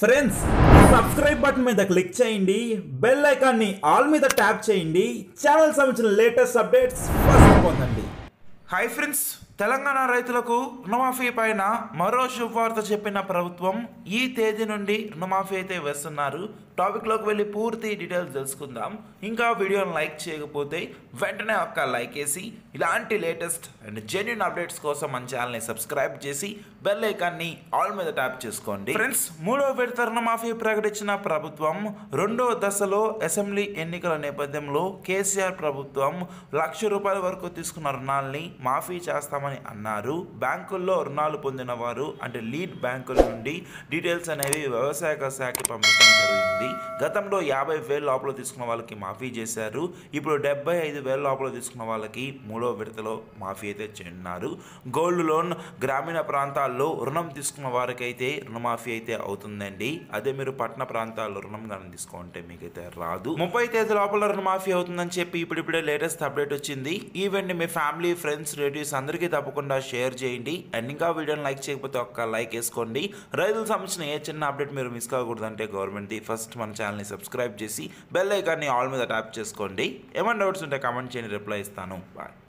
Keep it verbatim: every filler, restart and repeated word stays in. Friends subscribe button మీద click చేయండి, bell ఐకాన్ని ఆల్ మీద ట్యాప్ చేయండి, ఛానల్ సంబంధించిన లేటెస్ట్ అప్డేట్స్ ఫస్ట్ పొందండి. హాయ్ ఫ్రెండ్స్, తెలంగాణ రైతులకు రుణమాఫీ పైన మరో శుభవార్త చెప్పిన ప్రభుత్వం ఈ తేదీ నుండి రుణమాఫీ అయితే వేస్తున్నారు. టాపిక్లోకి వెళ్ళి పూర్తి డీటెయిల్స్ తెలుసుకుందాం. ఇంకా వీడియోని లైక్ చేయకపోతే వెంటనే ఒక్క లైక్ వేసి ఇలాంటి లేటెస్ట్ అండ్ జెన్యూన్ అప్డేట్స్ కోసం మన ఛానల్ని సబ్స్క్రైబ్ చేసి బెల్ ఐకాన్ని ఆల్ మీద ట్యాప్ చేసుకోండి. ఫ్రెండ్స్, మూడో విడత రుణమాఫీ ప్రకటించిన ప్రభుత్వం రెండో దశలో అసెంబ్లీ ఎన్నికల నేపథ్యంలో కేసీఆర్ ప్రభుత్వం లక్ష రూపాయల వరకు తీసుకున్న రుణాలని మాఫీ చేస్తామని అన్నారు. బ్యాంకుల్లో రుణాలు పొందిన వారు అంటే లీడ్ బ్యాంకుల నుండి డీటెయిల్స్ అనేవి వ్యవసాయ శాఖకి పంపించడం జరిగింది. గతంలో యాభై వేల లోపల తీసుకున్న వాళ్ళకి మాఫీ చేశారు. ఇప్పుడు డెబ్బై ఐదు వేల లోపల తీసుకున్న వాళ్ళకి మూడో విడతలో మాఫీ అయితే చేయనున్నారు. గోల్డ్ లోన్, గ్రామీణ ప్రాంతాల్లో రుణం తీసుకున్న వారికైతే రుణమాఫీ అయితే అవుతుందండి. అదే మీరు పట్టణ ప్రాంతాల్లో రుణం కానీ తీసుకుంటే మీకైతే రాదు. ముప్పై తేదీ లోపల రుణమాఫీ అవుతుందని చెప్పి ఇప్పుడిప్పుడే లేటెస్ట్ అప్డేట్ వచ్చింది. ఈవెంట్ మీ ఫ్యామిలీ, ఫ్రెండ్స్, రిలేటివ్స్ అందరికీ తప్పకుండా షేర్ చేయండి. అండ్ ఇంకా వీడియోని లైక్ చేయకపోతే ఒక్క లైక్ వేసుకోండి. రైతులకు సంబంధించిన ఏ చిన్న అప్డేట్ మీరు మిస్ కాకూడదంటే గవర్నమెంట్ది ఫస్ట్ మన ఛానల్ని సబ్స్క్రైబ్ చేసి బెల్ ఐకాన్ని ఆల్ మీద ట్యాప్ చేసుకోండి. ఏమైనా డౌట్స్ ఉంటే కామెంట్ చేయండి, రిప్లై ఇస్తాను. బాయ్.